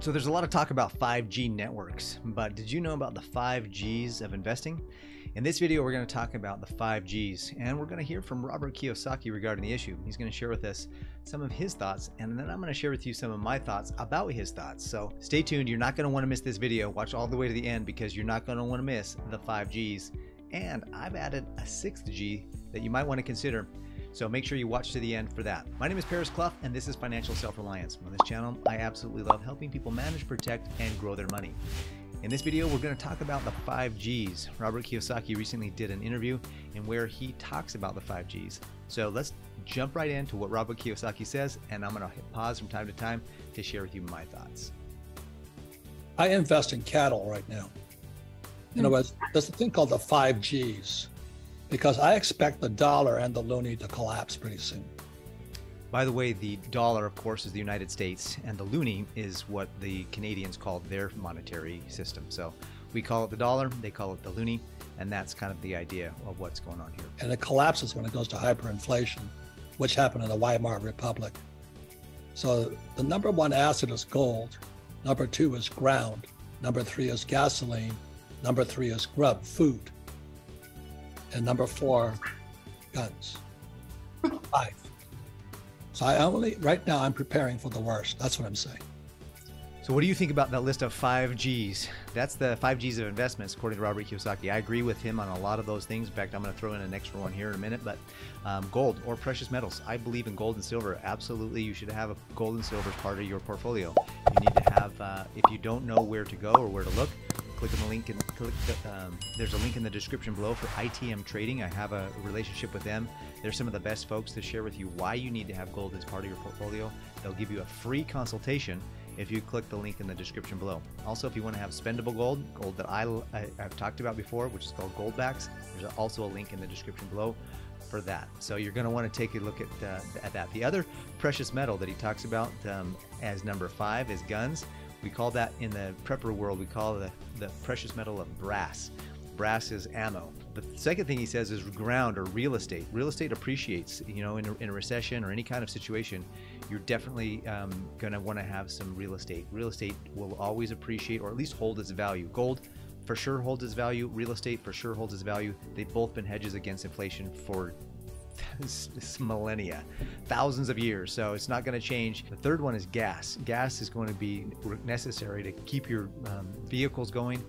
So there's a lot of talk about 5G networks, but did you know about the 5Gs of investing? In this video, we're going to talk about the 5Gs, and we're going to hear from Robert Kiyosaki regarding the issue. He's going to share with us some of his thoughts, and then I'm going to share with you some of my thoughts about his thoughts. So stay tuned. You're not going to want to miss this video. Watch all the way to the end because you're not going to want to miss the 5Gs. And I've added a 6th G that you might want to consider. So make sure you watch to the end for that. My name is Paris Clough, and this is Financial Self-Reliance. On this channel, I absolutely love helping people manage, protect, and grow their money. In this video, we're going to talk about the 5Gs. Robert Kiyosaki recently did an interview in where he talks about the 5Gs. So let's jump right into what Robert Kiyosaki says, and I'm going to hit pause from time to time to share with you my thoughts. I invest in cattle right now. In other words, there's a thing called the 5Gs. Because I expect the dollar and the loonie to collapse pretty soon. By the way, the dollar, of course, is the United States, and the loonie is what the Canadians call their monetary system. So we call it the dollar, they call it the loonie, and that's kind of the idea of what's going on here. And it collapses when it goes to hyperinflation, which happened in the Weimar Republic. So the number one asset is gold, number 2 is ground, number 3 is gasoline, number 3 is grub, food. And number 4, guns. 5. So right now I'm preparing for the worst. That's what I'm saying. So what do you think about that list of 5Gs? That's the 5Gs of investments, according to Robert Kiyosaki. I agree with him on a lot of those things. In fact, I'm going to throw in an extra one here in a minute, but gold or precious metals. I believe in gold and silver. Absolutely. You should have a gold and silver as part of your portfolio. You need to have, if you don't know where to go or where to look, click on the link and click the, there's a link in the description below for ITM Trading. I have a relationship with them. They're some of the best folks to share with you why you need to have gold as part of your portfolio. They'll give you a free consultation if you click the link in the description below. Also, if you want to have spendable gold, gold that I've talked about before, which is called goldbacks, there's also a link in the description below for that. So you're going to want to take a look at that. The other precious metal that he talks about as number 5 is guns. We call that, in the prepper world, we call the precious metal of brass. Brass is ammo. The second thing he says is ground or real estate. Real estate appreciates, you know, in a recession or any kind of situation, you're definitely going to want to have some real estate. Real estate will always appreciate or at least hold its value. Gold for sure holds its value. Real estate for sure holds its value. They've both been hedges against inflation for millennia, thousands of years, so it's not going to change. The third one is gas. Gas is going to be necessary to keep your vehicles going,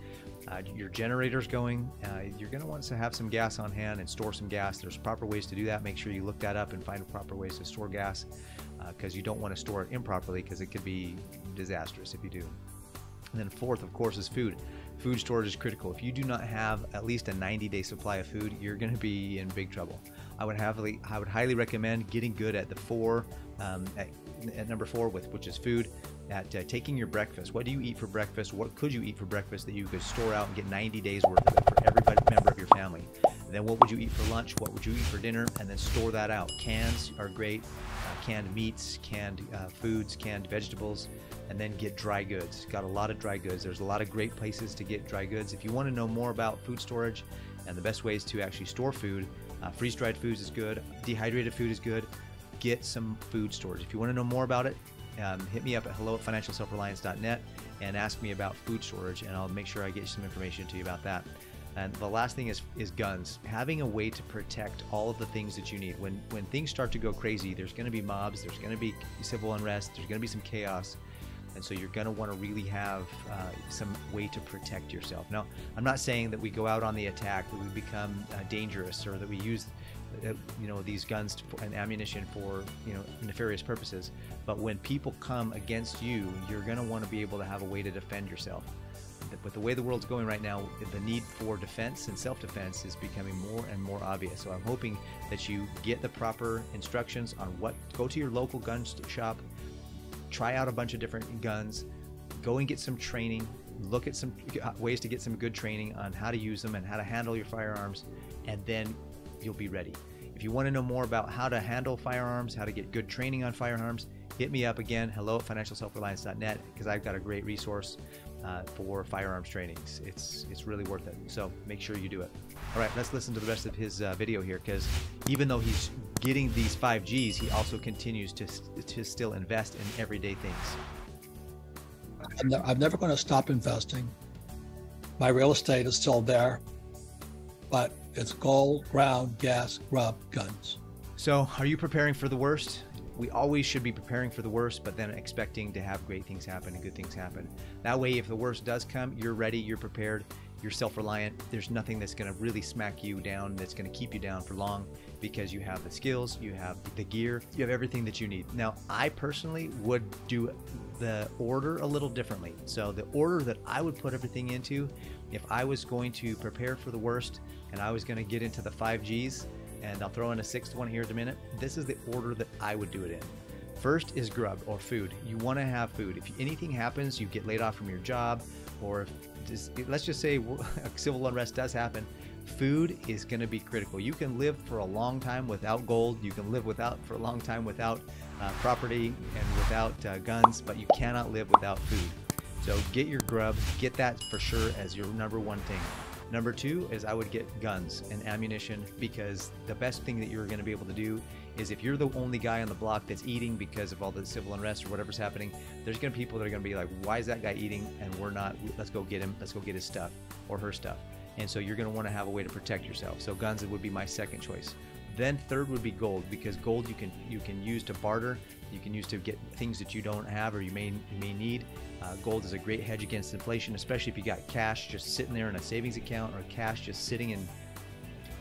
your generators going. You're going to want to have some gas on hand and store some gas. There's proper ways to do that. Make sure you look that up and find proper ways to store gas, because you don't want to store it improperly, because it could be disastrous if you do. And then fourth, of course, is food. Food storage is critical. If you do not have at least a 90-day supply of food, you're going to be in big trouble. I would highly recommend getting good at the 4, at number 4, which is food, at taking your breakfast. What do you eat for breakfast? What could you eat for breakfast that you could store out and get 90 days worth of it for every member of your family? And then what would you eat for lunch? What would you eat for dinner? And then store that out. Cans are great. Canned meats, canned foods, canned vegetables, and then get dry goods. Got a lot of dry goods. There's a lot of great places to get dry goods. If you want to know more about food storage and the best ways to actually store food, freeze-dried foods is good. Dehydrated food is good. Get some food storage. If you want to know more about it, hit me up at hello@financialselfreliance.net and ask me about food storage, and I'll make sure I get some information to you about that. And the last thing is guns. Having a way to protect all of the things that you need. When things start to go crazy, there's going to be mobs, there's going to be civil unrest, there's going to be some chaos. And so you're going to want to really have some way to protect yourself. Now, I'm not saying that we go out on the attack, that we become dangerous, or that we use these guns and ammunition for nefarious purposes. But when people come against you, you're going to want to be able to have a way to defend yourself. But the way the world's going right now, the need for defense and self-defense is becoming more and more obvious. So I'm hoping that you get the proper instructions on what. Go to your local gun shop, try out a bunch of different guns, go and get some training, look at some ways to get some good training on how to use them and how to handle your firearms, and then you'll be ready. If you want to know more about how to handle firearms, how to get good training on firearms, hit me up again, hello@financialselfreliance.net, because I've got a great resource for firearms trainings. It's really worth it, so make sure you do it. All right, let's listen to the rest of his video here, because even though he's getting these 5Gs, he also continues to still invest in everyday things. I'm never going to stop investing. My real estate is still there, but it's gold, ground, gas, grub, guns. So are you preparing for the worst? We always should be preparing for the worst, but then expecting to have great things happen and good things happen. That way, if the worst does come, you're ready, you're prepared, you're self-reliant. There's nothing that's going to really smack you down, that's going to keep you down for long, because you have the skills, you have the gear, you have everything that you need. Now, I personally would do the order a little differently. So the order that I would put everything into, if I was going to prepare for the worst and I was going to get into the 5 G's, and I'll throw in a sixth one here in a minute. This is the order that I would do it in. First is grub or food. You want to have food. If anything happens, you get laid off from your job, or let's just say civil unrest does happen, food is going to be critical. You can live for a long time without gold. You can live for a long time without property and without guns, but you cannot live without food. So get your grub. Get that for sure as your number one thing. Number two is I would get guns and ammunition, because the best thing that you're going to be able to do is, if you're the only guy on the block that's eating because of all the civil unrest or whatever's happening, there's going to be people that are going to be like, why is that guy eating and we're not? Let's go get him. Let's go get his stuff or her stuff. And so you're going to want to have a way to protect yourself. So guns would be my second choice. Then third would be gold, because gold you can use to barter. You can use to get things that you don't have or you may need. Gold is a great hedge against inflation, especially if you got cash just sitting there in a savings account, or cash just sitting in,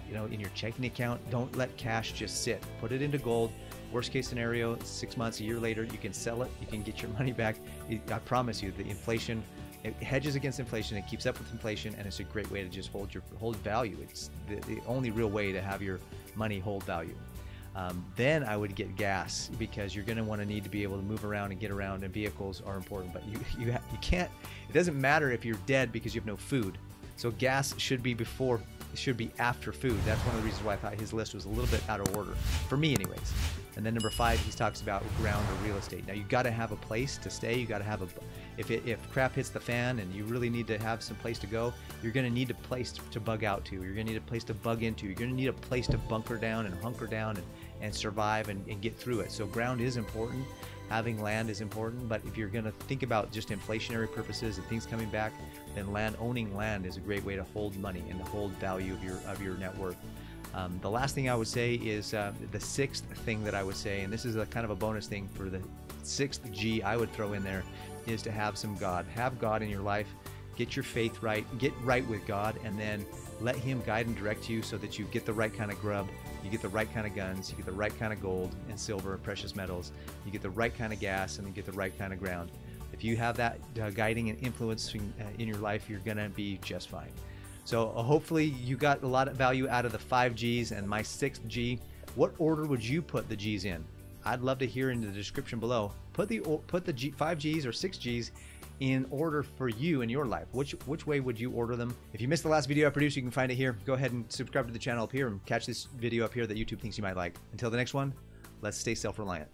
you know, in your checking account. Don't let cash just sit. Put it into gold. Worst case scenario, 6 months, a year later, you can sell it. You can get your money back. I promise you, the inflation, it hedges against inflation. It keeps up with inflation, and it's a great way to just hold value. It's the only real way to have your money hold value. Then I would get gas, because you're going to want to need to be able to move around and get around, and vehicles are important, but you can't, it doesn't matter if you're dead because you have no food. So gas should be before, should be after food. That's one of the reasons why I thought his list was a little bit out of order for me anyways. And then number five, he talks about ground or real estate. Now you got to have a place to stay. You got to have a, if crap hits the fan and you really need to have some place to go, you're going to need a place to bug out to. You're going to need a place to bug into. You're going to need a place to bunker down and hunker down and survive and get through it. So ground is important. Having land is important, but if you're going to think about just inflationary purposes and things coming back, then owning land is a great way to hold money and to hold value of your net worth. The last thing I would say is the sixth thing that I would say, and this is a kind of a bonus thing for the sixth G I would throw in there, is to have some God. Have God in your life. Get your faith right. Get right with God, and then let Him guide and direct you so that you get the right kind of grub. You get the right kind of guns, you get the right kind of gold and silver, precious metals, you get the right kind of gas, and you get the right kind of ground. If you have that guiding and influencing in your life, you're going to be just fine. So hopefully you got a lot of value out of the 5 G's and my 6th G. What order would you put the G's in? I'd love to hear in the description below. Put the 5 G's or 6 G's in order for you in your life. Which way would you order them? If you missed the last video I produced, you can find it here. Go ahead and subscribe to the channel up here and catch this video up here that YouTube thinks you might like. Until the next one, let's stay self-reliant.